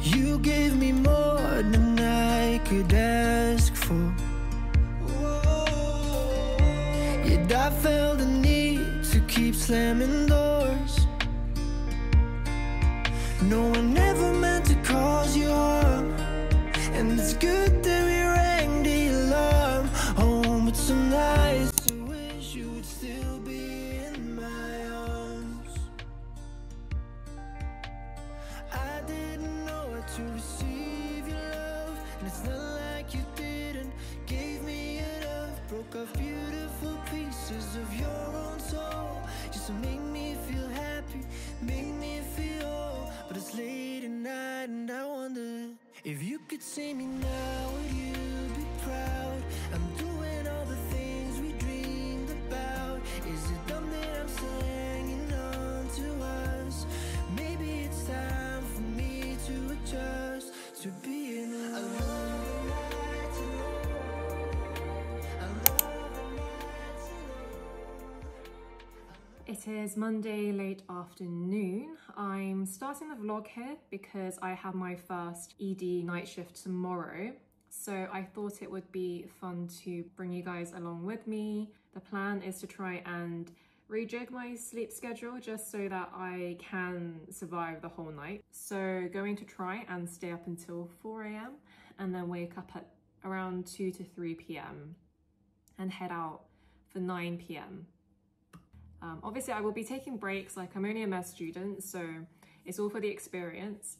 You gave me more than I could ask for. Yet I felt the need to keep slamming doors. No, I never meant to cause you harm, and it's good that we rang the alarm. Oh, but some nights I wish you would still be in my arms. I didn't know how to receive your love, and it's not like you didn't give me enough. Broke off beautiful pieces of your own soul just to make me feel happy, make me feel old. But it's late at night and I wonder if you could see me now, would you be proud? I'm doing all the things we dreamed about. Is it dumb that I'm still hanging on to us? Maybe it's time for me to adjust to being alone. It is Monday late afternoon. I'm starting the vlog here because I have my first ED night shift tomorrow. So I thought it would be fun to bring you guys along with me. The plan is to try and rejig my sleep schedule just so that I can survive the whole night. So going to try and stay up until 4 AM and then wake up at around 2 to 3 PM and head out for 9 PM. Obviously I will be taking breaks, like I'm only a med student, so it's all for the experience.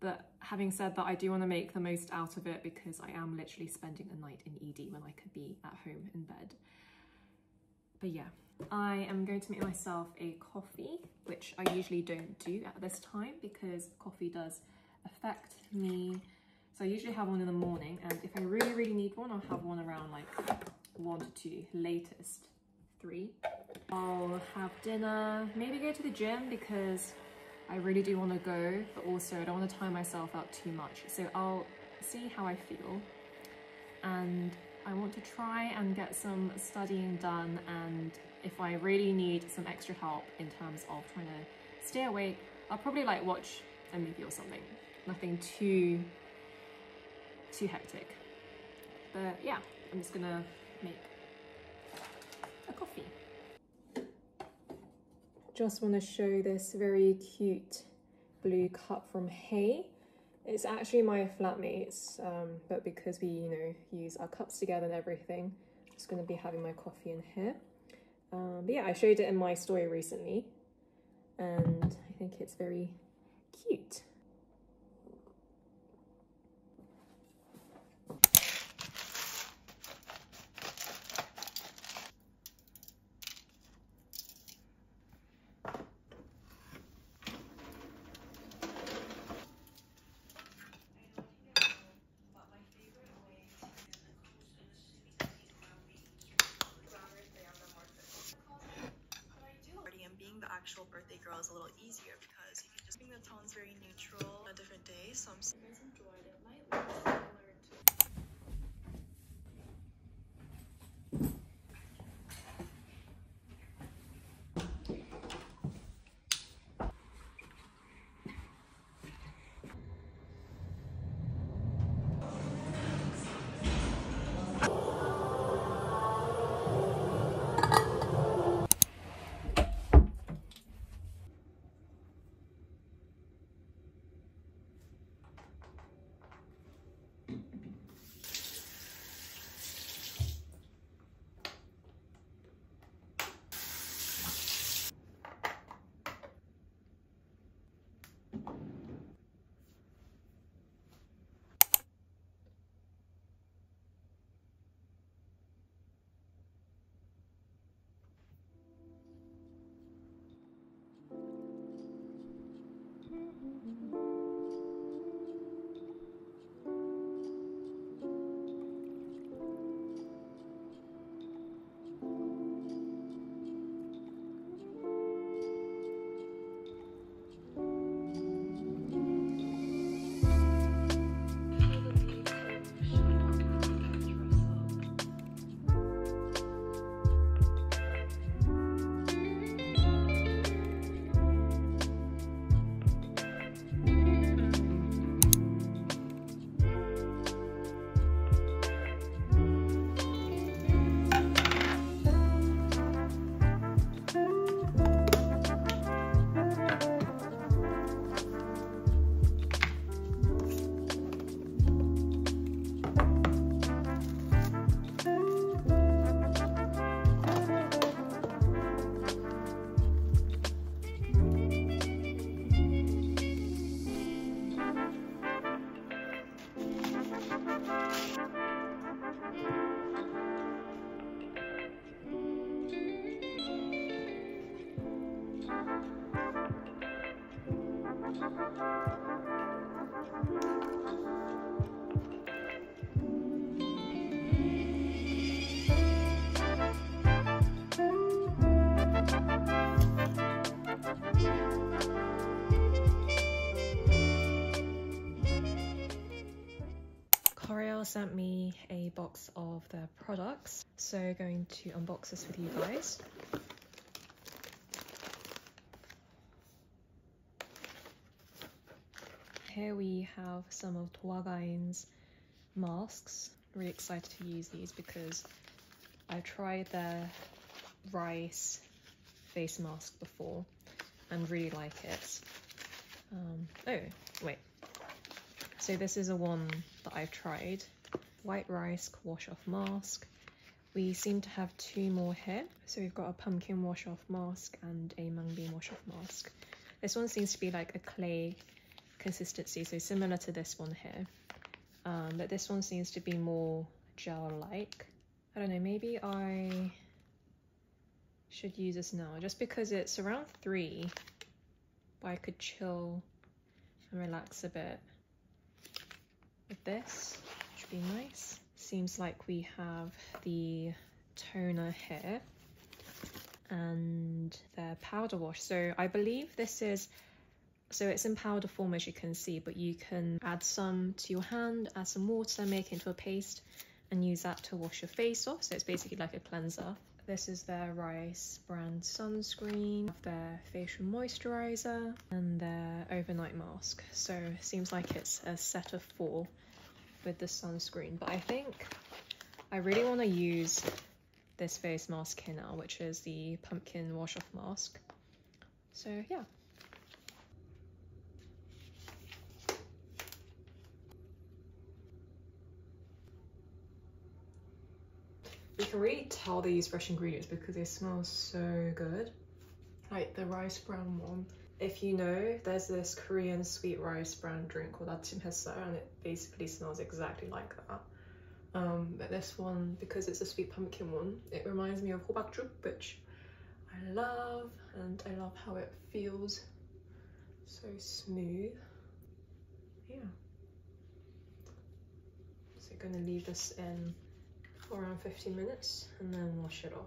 But having said that, I do want to make the most out of it because I am literally spending a night in ED when I could be at home in bed. But yeah, I am going to make myself a coffee, which I usually don't do at this time because coffee does affect me. So I usually have one in the morning, and if I really, really need one, I'll have one around like 1 to 2, latest 3. I'll have dinner, maybe go to the gym because I really do want to go, but also I don't want to tire myself out too much. So I'll see how I feel, and I want to try and get some studying done, and if I really need some extra help in terms of trying to stay awake, I'll probably like watch a movie or something. Nothing too hectic. But yeah, I'm just gonna make a coffee. Just want to show this very cute blue cup from Hay. It's actually my flatmate's, but because we, you know, use our cups together and everything, I'm just going to be having my coffee in here. But yeah, I showed it in my story recently, and I think it's very cute. Actual birthday girl is a little easier because you can just bring the tones very neutral on a different day, so I'm so guys enjoyed it. My lips are similar to sent me a box of their products, so going to unbox this with you guys. Here we have some of Toagine's masks. Really excited to use these because I tried their rice face mask before and really like it. Oh wait, so this is a one that I've tried, white rice wash off mask. We seem to have two more here, so we've got a pumpkin wash off mask and a mung bean wash off mask. This one seems to be like a clay consistency, so similar to this one here, but this one seems to be more gel-like. I don't know, maybe I should use this now just because it's around 3, but I could chill and relax a bit with this, which would be nice. Seems like we have the toner here and the powder wash. So I believe this is, so it's in powder form as you can see, but you can add some to your hand, add some water, make it into a paste and use that to wash your face off. So it's basically like a cleanser. This is their rice brand sunscreen, their facial moisturizer and their overnight mask. So it seems like it's a set of 4 with the sunscreen, but I think I really want to use this face mask here now, which is the pumpkin wash off mask. So yeah. You can really tell they use fresh ingredients because they smell so good. Like the rice brand one. If you know, there's this Korean sweet rice brand drink called Atim Hesa and it basically smells exactly like that. But this one, because it's a sweet pumpkin one, it reminds me of Hobakju, which I love, and I love how it feels so smooth. Yeah. So I'm gonna leave this in for around 15 minutes and then wash it off.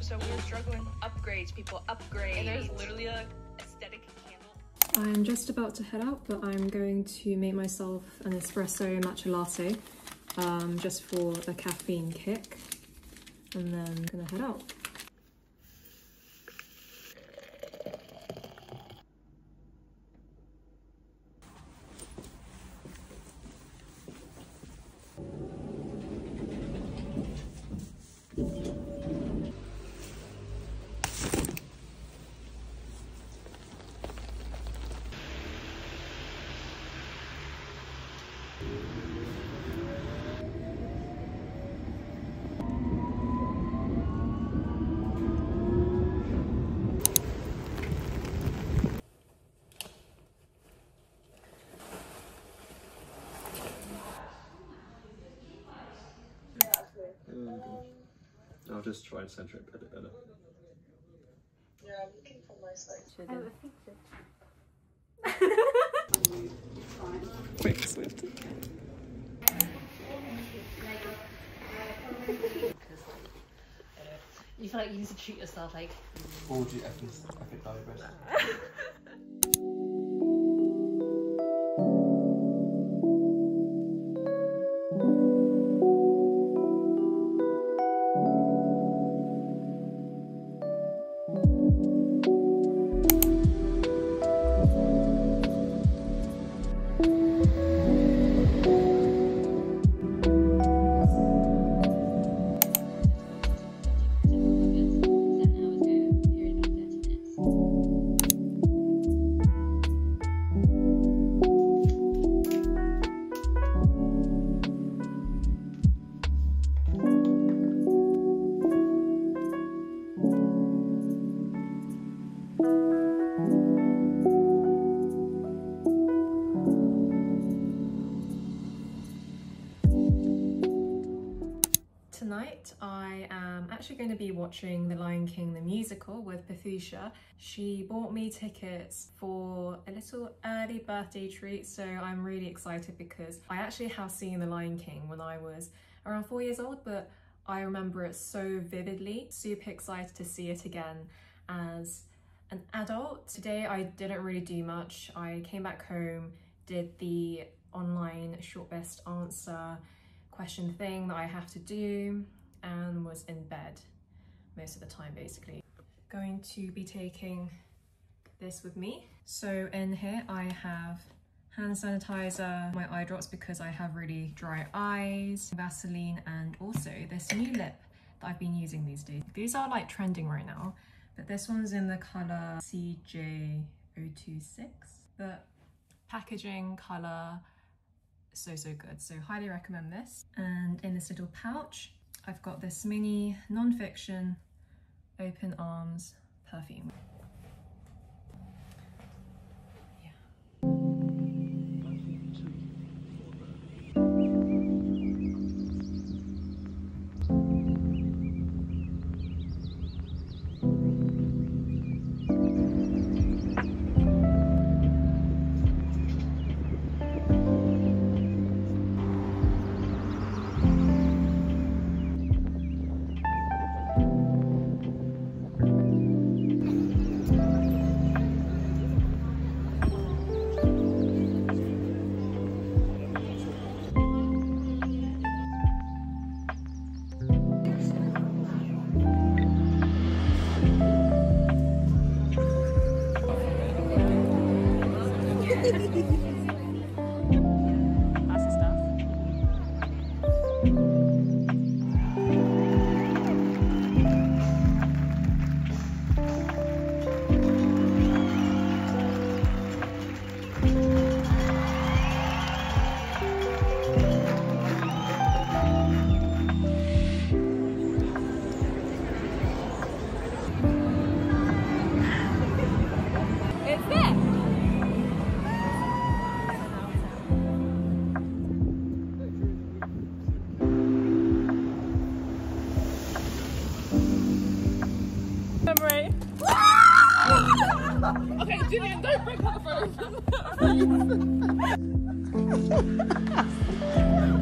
So we were struggling. Upgrades, people, upgrade. And there's literally an aesthetic candle. I'm just about to head out, but I'm going to make myself an espresso matcha latte just for the caffeine kick. And then I'm gonna head out. I'll just try and center it a bit better. Yeah, I'm looking for my side. I think so. Quick, swift. You feel like you need to treat yourself like. Or do you effing diabetes? actually going to be watching The Lion King, the musical, with Pethusha. She bought me tickets for a little early birthday treat, so I'm really excited because I actually have seen The Lion King when I was around 4 years old, but I remember it so vividly. Super excited to see it again as an adult. Today I didn't really do much. I came back home, did the online short best answer question thing that I have to do, and was in bed most of the time basically. Going to be taking this with me. So in here I have hand sanitizer, my eye drops because I have really dry eyes, Vaseline, and also this new lip that I've been using these days. These are like trending right now, but this one's in the colour CJ026. The packaging, colour, so good, so highly recommend this. And in this little pouch I've got this mini non-fiction Open Arms perfume. Okay, Julian, don't break up first.